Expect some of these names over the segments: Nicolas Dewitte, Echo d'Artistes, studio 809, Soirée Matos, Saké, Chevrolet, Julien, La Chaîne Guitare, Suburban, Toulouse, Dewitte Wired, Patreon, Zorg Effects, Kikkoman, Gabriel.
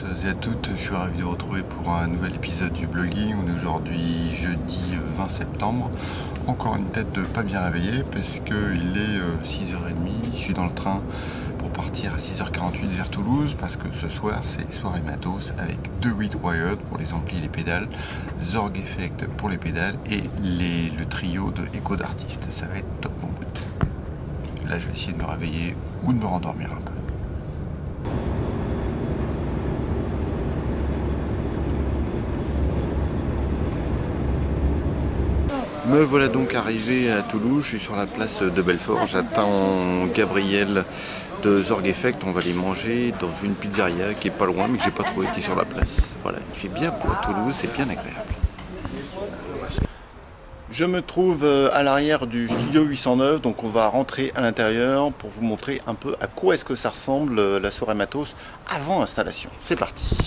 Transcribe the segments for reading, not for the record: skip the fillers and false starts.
tous et à toutes, je suis ravi de vous retrouver pour un nouvel épisode du blogging. On est aujourd'hui jeudi 20 septembre. Encore une tête de pas bien réveillée parce qu'il est 6h30, je suis dans le train pour partir à 6h48 vers Toulouse parce que ce soir c'est soirée matos avec Dewitte Wired pour les amplis et les pédales, Zorg Effects pour les pédales et le trio de Echo d'Artistes. Ça va être top mon bout. Là je vais essayer de me réveiller ou de me rendormir un peu. Me voilà donc arrivé à Toulouse, je suis sur la place de Belfort, j'attends Gabriel de Zorg Effect, on va les manger dans une pizzeria qui est pas loin mais que j'ai pas trouvé, qui est sur la place. Voilà, il fait bien beau à Toulouse, c'est bien agréable. Je me trouve à l'arrière du studio 809, donc on va rentrer à l'intérieur pour vous montrer un peu à quoi est-ce que ça ressemble la soirée matos avant installation. C'est parti!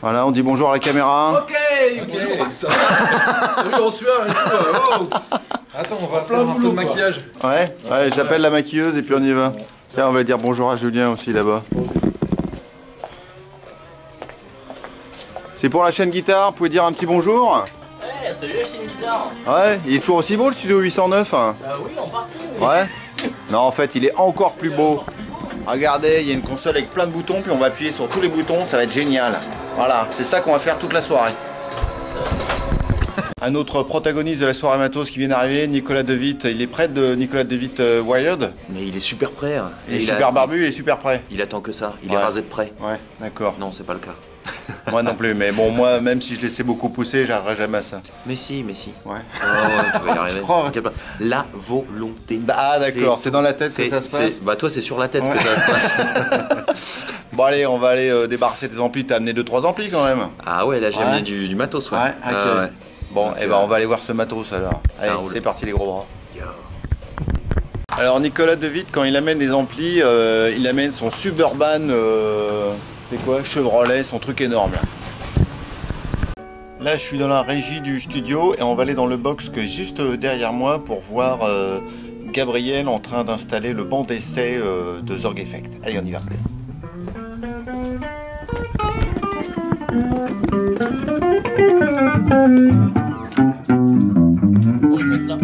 Voilà, on dit bonjour à la caméra. Ok, bonjour. T'as vu en sueur et tout. Oh. Attends, on va faire un peu de maquillage. Ouais, ouais, j'appelle la maquilleuse et puis on y va. Tiens, on va dire bonjour à Julien aussi là-bas. C'est pour la chaîne guitare, vous pouvez dire un petit bonjour. Ouais, salut la chaîne guitare. Ouais, il est toujours aussi beau le studio 809. Bah oui, en partie. Oui. Ouais. Non, en fait, il est encore plus beau. Regardez, il y a une console avec plein de boutons, puis on va appuyer sur tous les boutons, ça va être génial. Voilà, c'est ça qu'on va faire toute la soirée. Un autre protagoniste de la soirée matos qui vient d'arriver, Nicolas Dewitte. Il est prêt de Nicolas Dewitte Wired. Mais il est super prêt. Hein. Il est super barbu, il est super prêt. Il attend que ça, il est rasé de près. Ouais, d'accord. Non, c'est pas le cas. Moi non plus, mais bon, moi, même si je laissais beaucoup pousser, j'arriverais jamais à ça. Mais si, mais si. Ouais. Oh, ouais, tu vas y arriver. Crois, ouais. La volonté. Ah d'accord, c'est dans la tête que ça se passe. Bah toi, c'est sur la tête ouais. Que ça se passe. Bon allez, on va aller débarrasser tes amplis. T'as amené 2-3 amplis quand même. Ah ouais, là j'ai amené du matos. Ouais. Ouais, okay. Ouais. Bon, et ben on va aller voir ce matos alors. Allez, c'est parti les gros bras. Yo. Alors Nicolas Dewitte, quand il amène des amplis, il amène son Suburban. C'est quoi, Chevrolet, son truc énorme. Là, je suis dans la régie du studio et on va aller dans le box que juste derrière moi pour voir Gabriel en train d'installer le banc d'essai de Zorg Effect. Allez, on y va. Oh, il peut être là.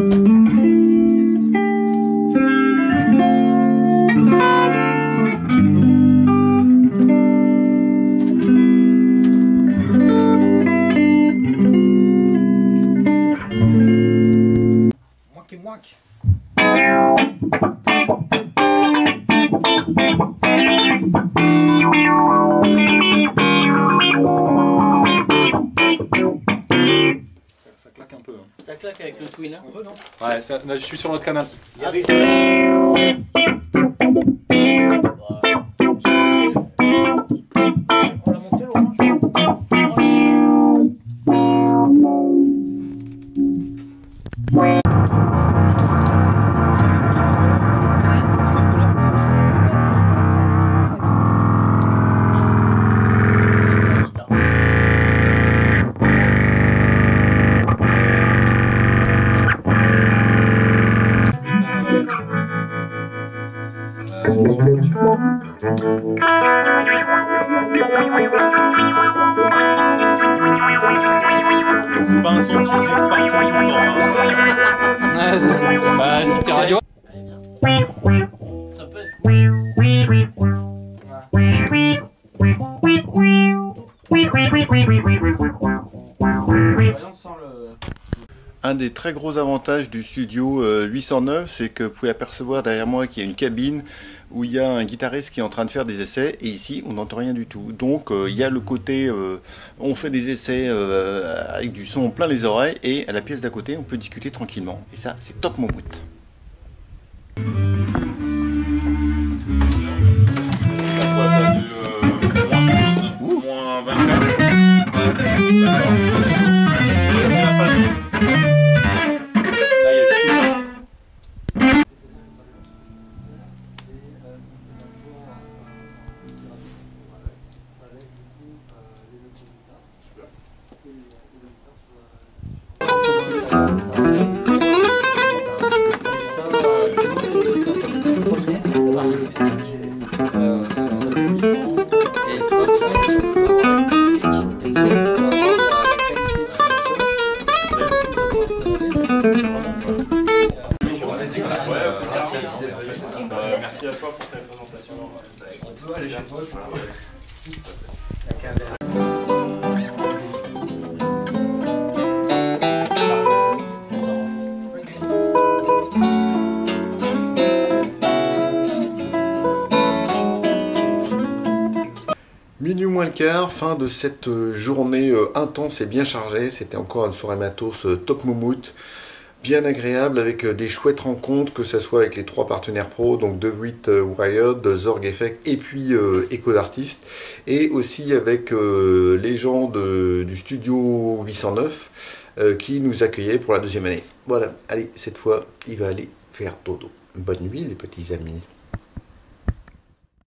Ça claque un peu. Hein. Ça claque avec le twin hein. Un peu, non? Ouais, ça, là, je suis sur notre canal. C'est pas un son que tu utilises partout tout le temps. Hein. Bah, si t'es radio. Allez, viens. Ça peut être cool. Un des très gros avantages du studio 809, c'est que vous pouvez apercevoir derrière moi qu'il y a une cabine où il y a un guitariste qui est en train de faire des essais et ici on n'entend rien du tout. Donc il y a le côté on fait des essais avec du son plein les oreilles et à la pièce d'à côté on peut discuter tranquillement. Et ça c'est top mon bout. Merci à toi pour ta présentation. On peut aller chez toi. La caserne. Minuit moins le quart, fin de cette journée intense et bien chargée. C'était encore une soirée matos top moumoute. Bien agréable avec des chouettes rencontres, que ce soit avec les trois partenaires pro, donc Dewitte Wired, Zorg Effects et puis Echo d'Artistes, et aussi avec les gens du studio 809 qui nous accueillaient pour la deuxième année. Voilà, allez, cette fois, il va aller faire dodo. Bonne nuit les petits amis.